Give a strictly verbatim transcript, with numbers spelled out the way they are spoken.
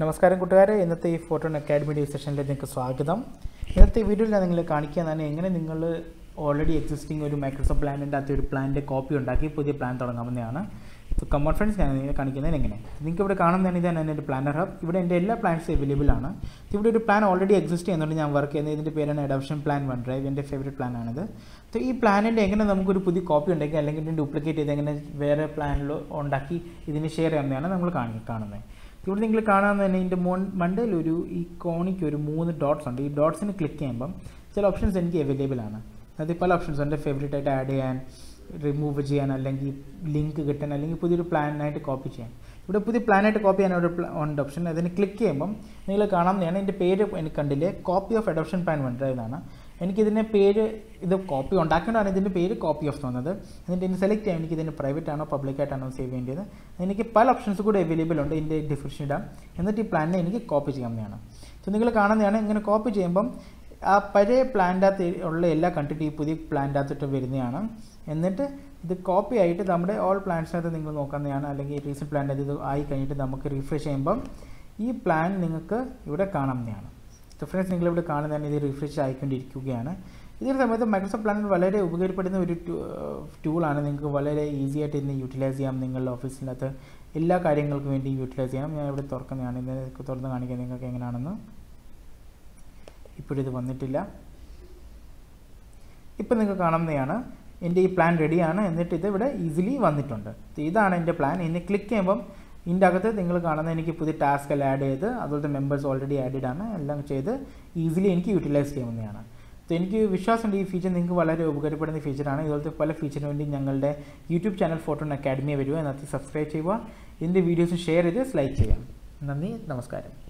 നമസ്കാരം കൂട്ടുകാരെ ഇന്നത്തെ ഈ ഫോട്ടോൺ അക്കാദമി സെഷനിലേക്ക് നിങ്ങൾക്ക് സ്വാഗതം ഇന്നത്തെ വീഡിയോയിൽ ഞാൻ നിങ്ങളെ കാണിക്കാനാണ് എങ്ങനെ നിങ്ങൾ ഓൾറെഡി എക്സിസ്റ്റിംഗ് ഒരു മൈക്രോസോഫ്റ്റ് പ്ലാനിൻ്റെ അകത്ത് ഒരു പ്ലാനിൻ്റെ കോപ്പി ഉണ്ടാക്കി പുതിയ പ്ലാൻ തുടങ്ങാവുന്നതാണ് സോ കമോൺ ഫ്രണ്ട്സ് ഞാൻ നിങ്ങളെ കാണിക്കുന്നത് എങ്ങനെ നിങ്ങൾക്ക് ഇവിടെ കാണുന്നതാണ് ഇതാണ് എൻ്റെ പ്ലാനർ ഹബ് ഇവിടെ എൻ്റെ എല്ലാ പ്ലാൻസ് അവൈലബിൾ ആണ് ഇവിടെ ഒരു പ്ലാൻ ഓൾറെഡി എക്സിസ്റ്റ് ചെയ്യുന്നുണ്ട് ഞാൻ വർക്ക് ചെയ്യുന്നത് ഇതിൻ്റെ പേരാണ് അഡോപ്ഷൻ പ്ലാൻ വൺ ഡ്രൈവ് എൻ്റെ ഫേവറേറ്റ് പ്ലാനാണിത് അപ്പോൾ ഈ പ്ലാനിൻ്റെ എങ്ങനെ നമുക്കൊരു പുതിയ കോപ്പി ഉണ്ടെങ്കിൽ അല്ലെങ്കിൽ ഇതിൻ്റെ ഡ്യൂപ്ലിക്കേറ്റ് ചെയ്ത് എങ്ങനെ വേറെ പ്ലാനിലോ ഉണ്ടാക്കി ഇതിന് ഷെയർ ചെയ്യാവുന്നതാണ് നമ്മൾ കാണുന്നത് ഇവിടെ നിങ്ങൾ കാണാവുന്ന തന്നെ ഇതിൻ്റെ മോ മണ്ടയിലൊരു ഈ കോണിക്ക് ഒരു മൂന്ന് ഡോട്ട്സ് ഉണ്ട് ഈ ഡോട്ട്സിന് ക്ലിക്ക് ചെയ്യുമ്പം ചില ഓപ്ഷൻസ് എനിക്ക് അവൈലബിൾ ആണ് അത് പല ഓപ്ഷൻസ് എൻ്റെ ഫേവറേറ്റ് ആയിട്ട് ആഡ് ചെയ്യാൻ റിമൂവ് ചെയ്യാൻ അല്ലെങ്കിൽ ലിങ്ക് കിട്ടാൻ അല്ലെങ്കിൽ പുതിയൊരു പ്ലാനായിട്ട് കോപ്പി ചെയ്യാൻ ഇവിടെ പുതിയ പ്ലാനായിട്ട് കോപ്പി ചെയ്യാൻ ഒരു ഉണ്ട് ഓപ്ഷൻ അതിന് ക്ലിക്ക് ചെയ്യുമ്പം നിങ്ങൾ കാണാവുന്നതാണ് എൻ്റെ പേര് എനിക്ക് കണ്ടില്ലേ copy of adoption plan one drive എന്നാണ് എനിക്കിതിൻ്റെ പേര് ഇത് കോപ്പി ഉണ്ടാക്കേണ്ടതാണ് ഇതിൻ്റെ പേര് കോപ്പി ഓഫ് തോന്നുന്നത് എന്നിട്ട് ഇതിന് സെലക്ട് ചെയ്യാൻ എനിക്ക് ഇതിൻ്റെ പ്രൈവറ്റ് ആണോ പബ്ലിക് ആയിട്ടാണോ സേവ് ചെയ്യേണ്ടത് എനിക്ക് പല ഓപ്ഷൻസ് കൂടി അവൈലബിൾ ഉണ്ട് ഇതിൻ്റെ ഡിസ്ക്രിപ്ഷൻ ഇടാം എന്നിട്ട് ഈ പ്ലാനിനെ എനിക്ക് കോപ്പി ചെയ്യാവുന്നതാണ് സോ നിങ്ങൾ കാണുന്നതാണ് ഇങ്ങനെ കോപ്പി ചെയ്യുമ്പം ആ പഴയ പ്ലാൻ്റെ അകത്ത് ഉള്ള എല്ലാ കണ്ടിട്ട് ഈ പുതിയ പ്ലാൻ്റെ അകത്തിട്ട് വരുന്നതാണ് എന്നിട്ട് ഇത് കോപ്പി ആയിട്ട് നമ്മുടെ ഓൾ പ്ലാൻസിനകത്ത് നിങ്ങൾ നോക്കുന്നതാണ് അല്ലെങ്കിൽ റീസെൻറ്റ് പ്ലാൻ്റെ അത് ആയി കഴിഞ്ഞിട്ട് നമുക്ക് റിഫ്രഷ് ചെയ്യുമ്പം ഈ പ്ലാൻ നിങ്ങൾക്ക് ഇവിടെ കാണാവുന്നതാണ് ഫ്രണ്ട്സ് നിങ്ങളിവിടെ കാണുന്നതാണ് ഇത് റിഫ്രഷ് ആയിക്കൊണ്ടിരിക്കുകയാണ് ഇതിൻ്റെ സമയത്ത് മൈക്രോസോഫ്റ്റ് പ്ലാൻ വളരെ ഉപകാരപ്പെടുന്ന ഒരു ടൂളാണ് നിങ്ങൾക്ക് വളരെ ഈസി ആയിട്ട് ഇതിനെ യൂട്ടിലൈസ് ചെയ്യാം നിങ്ങളുടെ ഓഫീസിനകത്ത് എല്ലാ കാര്യങ്ങൾക്കും വേണ്ടി യൂട്ടിലൈസ് ചെയ്യാം ഞാൻ ഇവിടെ തുറക്കുന്നതാണ് ഇതിനെ തുറന്ന് കാണിക്കാൻ നിങ്ങൾക്ക് എങ്ങനെയാണെന്ന് ഇപ്പോഴിത് വന്നിട്ടില്ല ഇപ്പം നിങ്ങൾക്ക് കാണുന്നതാണ് എൻ്റെ ഈ പ്ലാൻ റെഡിയാണ് എന്നിട്ട് ഇത് ഇവിടെ ഈസിലി വന്നിട്ടുണ്ട് ഇതാണ് എൻ്റെ പ്ലാൻ ഇതിനെ ക്ലിക്ക് ചെയ്യുമ്പം ഇതിൻ്റെ അകത്ത് നിങ്ങൾ കാണുന്ന എനിക്ക് പുതിയ ടാസ്ക് എല്ലാം ആഡ് ചെയ്ത് അതുപോലത്തെ മെമ്പേഴ്സ് ഓൾറെഡി ആഡഡ് ആണ് എല്ലാം ചെയ്ത് ഈസിലി എനിക്ക് യൂട്ടിലൈസ് ചെയ്യാവുന്നതാണ് സോ എനിക്ക് വിശ്വാസമുണ്ട് ഈ ഫീച്ചർ നിങ്ങൾക്ക് വളരെ ഉപകാരപ്പെടുന്ന ഫീച്ചറാണ് ഇതുപോലത്തെ പല ഫീച്ചറിന് വേണ്ടി ഞങ്ങളുടെ യൂട്യൂബ് ചാനൽ ഫോട്ടോൺ അക്കാദമി വരുക അതിനകത്ത് സബ്സ്ക്രൈബ് ചെയ്യുക ഇതിൻ്റെ വീഡിയോസ് ഷെയർ ചെയ്ത് ലൈക്ക് ചെയ്യാം നന്ദി നമസ്കാരം.